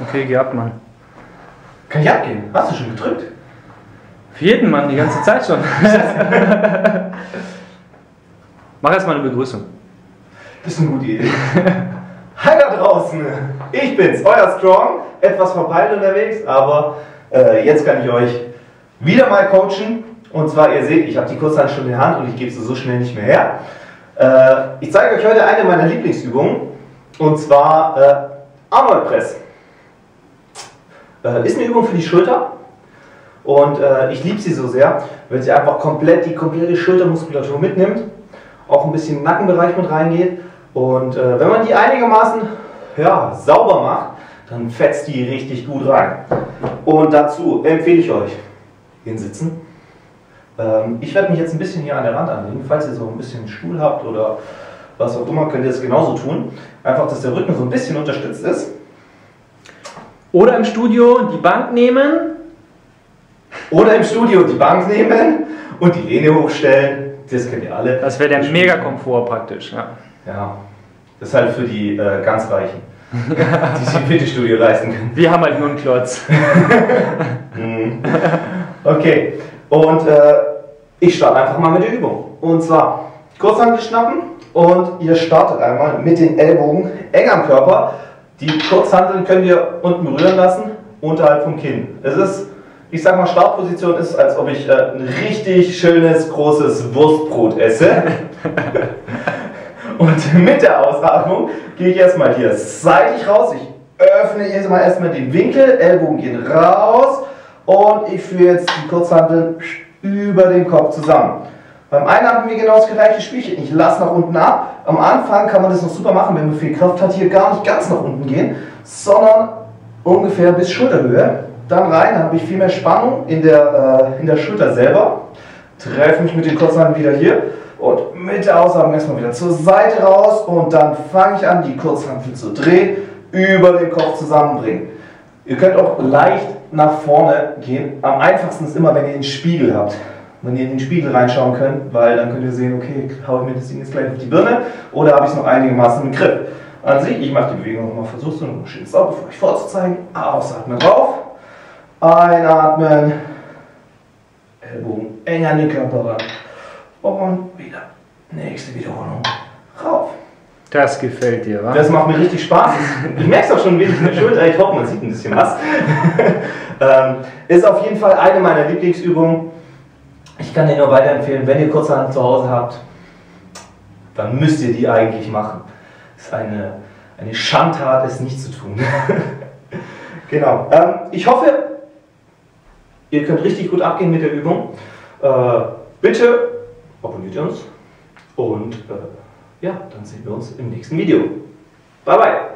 Okay, geh ab, Mann. Kann ich abgehen? Hast du schon gedrückt? Für jeden, Mann, die ganze Zeit schon. Mach erstmal eine Begrüßung. Das ist eine gute Idee. Hi da draußen! Ich bin's, euer Strong. Etwas verpeilt unterwegs, aber jetzt kann ich euch wieder mal coachen. Und zwar, ihr seht, ich habe die Kurzhantel schon in der Hand und ich gebe sie so schnell nicht mehr her. Ich zeige euch heute eine meiner Lieblingsübungen. Und zwar Arnold Press. Ist eine Übung für die Schulter. Und ich liebe sie so sehr, weil sie einfach komplett die komplette Schultermuskulatur mitnimmt. Auch ein bisschen im Nackenbereich mit reingeht. Und wenn man die einigermaßen sauber macht, dann fetzt die richtig gut rein. Und dazu empfehle ich euch, hinsitzen. Ich werde mich jetzt ein bisschen hier an der Wand anlegen. Falls ihr so ein bisschen einen Stuhl habt oder was auch immer, könnt ihr es genauso tun. Einfach, dass der Rücken so ein bisschen unterstützt ist. Oder im Studio die Bank nehmen. Oder im Studio die Bank nehmen und die Lehne hochstellen. Das kennt ihr alle. Das wäre der Mega-Komfort praktisch. Ja. Ja, das ist halt für die ganz Reichen, die sich ein Fitnessstudio leisten können. Wir haben halt nur einen Klotz. Okay, und ich starte einfach mal mit der Übung. Und zwar Kurzhantel schnappen und ihr startet einmal mit den Ellbogen eng am Körper. Die Kurzhantel könnt ihr unten berühren lassen, unterhalb vom Kinn. Es ist, ich sag mal, Startposition ist, als ob ich ein richtig schönes, großes Wurstbrot esse. Und mit der Ausatmung gehe ich erstmal hier seitlich raus. Ich öffne jetzt mal erstmal den Winkel, Ellbogen gehen raus und ich führe jetzt die Kurzhantel über den Kopf zusammen. Beim Einatmen wir genau das gleiche Spielchen. Ich lasse nach unten ab. Am Anfang kann man das noch super machen, wenn man viel Kraft hat, hier gar nicht ganz nach unten gehen, sondern ungefähr bis Schulterhöhe. Dann rein, dann habe ich viel mehr Spannung in der Schulter selber. Treffe mich mit den Kurzhanteln wieder hier. Und mit der Ausatmung erstmal wieder zur Seite raus und dann fange ich an, die Kurzhantel zu drehen, über den Kopf zusammenbringen. Ihr könnt auch leicht nach vorne gehen. Am einfachsten ist immer, wenn ihr den Spiegel habt. Wenn ihr in den Spiegel reinschauen könnt, weil dann könnt ihr sehen, okay, haue ich mir das Ding jetzt gleich auf die Birne oder habe ich es noch einigermaßen im Griff. An sich, ich mache die Bewegung nochmal, versuche es nochmal schön sauber für euch vorzuzeigen. Ausatmen drauf, einatmen, Ellbogen eng an den Körper ran. Und wieder. Nächste Wiederholung. Rauf. Das gefällt dir, wa? Das macht mir richtig Spaß. Ich merke es auch schon ein wenig in der Schulter. Ich hoffe, man sieht ein bisschen was. Ist auf jeden Fall eine meiner Lieblingsübungen. Ich kann dir nur weiterempfehlen, wenn ihr Kurzhantel zu Hause habt, dann müsst ihr die eigentlich machen. Ist eine Schandtat, es nicht zu tun. Genau. Ich hoffe, ihr könnt richtig gut abgehen mit der Übung. Bitte abonniert uns und dann sehen wir uns im nächsten Video. Bye bye!